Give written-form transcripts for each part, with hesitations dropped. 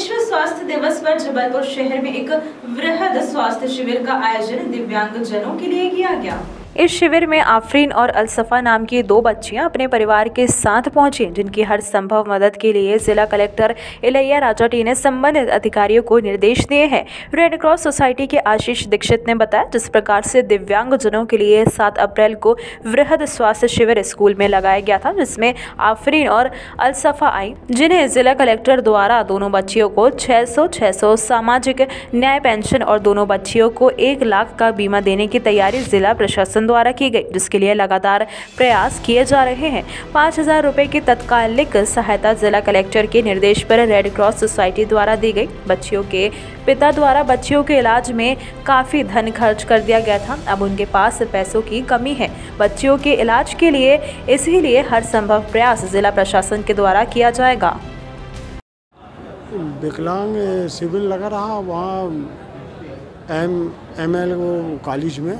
विश्व स्वास्थ्य दिवस पर जबलपुर शहर में एक वृहद स्वास्थ्य शिविर का आयोजन दिव्यांगजनों के लिए किया गया। इस शिविर में आफरीन और अलशफ़ा नाम की दो बच्चियां अपने परिवार के साथ पहुंची, जिनकी हर संभव मदद के लिए जिला कलेक्टर इलैया राज ने संबंधित अधिकारियों को निर्देश दिए हैं। रेड क्रॉस सोसाइटी के आशीष दीक्षित ने बताया, जिस प्रकार से दिव्यांगजनों के लिए 7 अप्रैल को वृहद स्वास्थ्य शिविर स्कूल में लगाया गया था, जिसमें आफरीन और अलशफ़ा आई, जिन्हें जिला कलेक्टर द्वारा दोनों बच्चियों को 600 सामाजिक न्याय पेंशन और दोनों बच्चियों को 1 लाख का बीमा देने की तैयारी जिला प्रशासन द्वारा की गई, जिसके लिए लगातार प्रयास किए जा रहे हैं। 5,000 रुपए की तत्कालिक सहायता जिला कलेक्टर के निर्देश पर रेड क्रॉस सोसाइटी द्वारा दी गई। बच्चियों के पिता द्वारा बच्चियों के इलाज में काफ़ी धन खर्च कर दिया गया था, अब उनके पास पैसों की कमी है बच्चियों के इलाज के लिए, इसीलिए हर संभव प्रयास जिला प्रशासन के द्वारा किया जाएगा। विकलांग शिविर लगा रहा वहाँ एमएलबी कॉलेज में,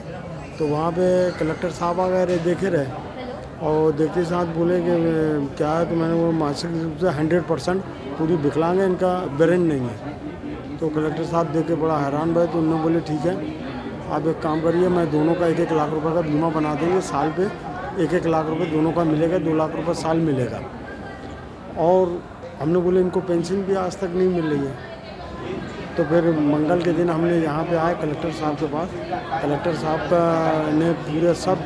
तो वहाँ पे कलेक्टर साहब आ गए, देखे रहे और देखते साथ बोले कि क्या है, तो मैंने वो मानसिक रूप से 100% पूरी विकलांग है, इनका ब्रेन नहीं है। तो कलेक्टर साहब देख के बड़ा हैरान भाई, तो उन्होंने बोले ठीक है आप एक काम करिए, मैं दोनों का 1-1 लाख रुपए का बीमा बना देंगे, साल पे 1-1 लाख रुपये दोनों का मिलेगा, 2 लाख रुपये साल मिलेगा। और हमने बोले इनको पेंशन भी आज तक नहीं मिल रही है। तो फिर मंगल के दिन हमने यहाँ पे आए कलेक्टर साहब के पास, कलेक्टर साहब ने पूरे सब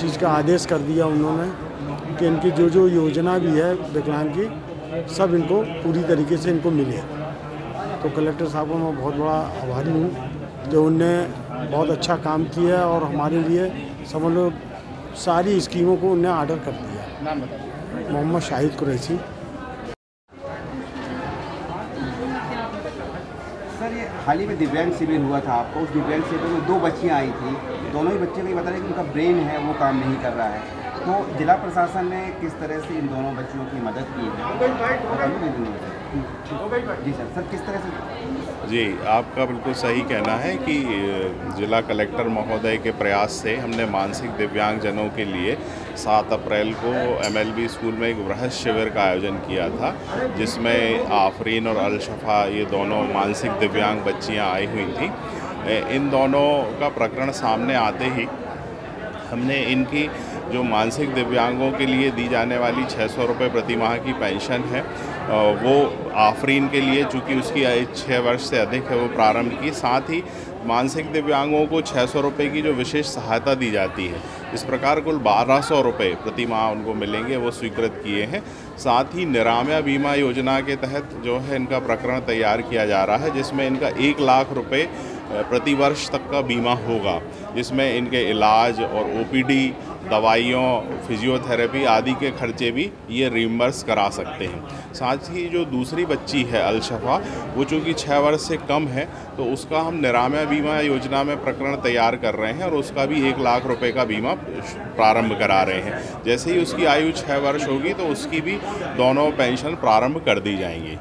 चीज़ का आदेश कर दिया उन्होंने कि इनकी जो जो योजना भी है विकलांग की, सब इनको पूरी तरीके से इनको मिले। तो कलेक्टर साहब को मैं बहुत बड़ा आभारी हूँ जो उनने बहुत अच्छा काम किया और हमारे लिए समझ लो सारी स्कीमों को उनने ऑर्डर कर दिया। मोहम्मद शाहिद कुरैशी। सर, ये हाल ही में दिव्यांग शिविर हुआ था आपको, उस दिव्यांग शिविर में 2 बच्चियाँ आई थी, दोनों ही बच्चे को ये बता रहे कि उनका ब्रेन है वो काम नहीं कर रहा है, तो जिला प्रशासन ने किस तरह से इन दोनों बच्चियों की मदद की है? जी सर, सर किस तरह से? जी, आपका बिल्कुल सही कहना है कि जिला कलेक्टर महोदय के प्रयास से हमने मानसिक दिव्यांगजनों के लिए 7 अप्रैल को एमएलबी स्कूल में एक वृहद शिविर का आयोजन किया था, जिसमें आफरीन और अलशफ़ा ये दोनों मानसिक दिव्यांग बच्चियां आई हुई थी। इन दोनों का प्रकरण सामने आते ही हमने इनकी जो मानसिक दिव्यांगों के लिए दी जाने वाली 600 रुपये प्रति माह की पेंशन है, वो आफरीन के लिए चूँकि उसकी आयु 6 वर्ष से अधिक है वो प्रारंभ की। साथ ही मानसिक दिव्यांगों को 600 रुपये की जो विशेष सहायता दी जाती है, इस प्रकार कुल 1,200 रुपये प्रति माह उनको मिलेंगे, वो स्वीकृत किए हैं। साथ ही निरामय बीमा योजना के तहत जो है इनका प्रकरण तैयार किया जा रहा है, जिसमें इनका 1 लाख रुपये प्रति वर्ष तक का बीमा होगा, जिसमें इनके इलाज और ओपीडी, दवाइयों, फिजियोथेरेपी आदि के खर्चे भी ये रिमबर्स करा सकते हैं। साथ ही जो दूसरी बच्ची है अलशफ़ा, वो चूँकि 6 वर्ष से कम है, तो उसका हम निरामय बीमा योजना में प्रकरण तैयार कर रहे हैं और उसका भी 1 लाख रुपए का बीमा प्रारंभ करा रहे हैं। जैसे ही उसकी आयु 6 वर्ष होगी तो उसकी भी दोनों पेंशन प्रारंभ कर दी जाएंगी।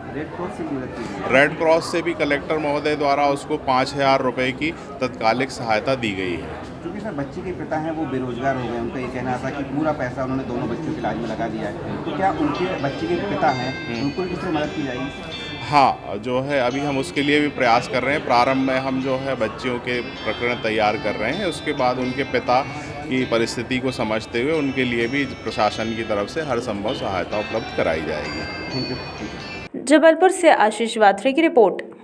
रेड क्रॉस से भी कलेक्टर महोदय द्वारा उसको 5,000 रुपये की तत्कालिक सहायता दी गई है। क्योंकि सर बच्चे के पिता हैं वो बेरोजगार हो गए, उनका ये कहना था कि पूरा पैसा उन्होंने दोनों बच्चों के इलाज में लगा दिया है, तो क्या उनके बच्चे के पिता हैं उनको किस तरह मदद की जाएगी? हाँ, जो है अभी हम उसके लिए भी प्रयास कर रहे हैं। प्रारंभ में हम जो है बच्चियों के प्रकरण तैयार कर रहे हैं, उसके बाद उनके पिता की परिस्थिति को समझते हुए उनके लिए भी प्रशासन की तरफ से हर संभव सहायता उपलब्ध कराई जाएगी। जबलपुर से आशीष वाथ्री की रिपोर्ट।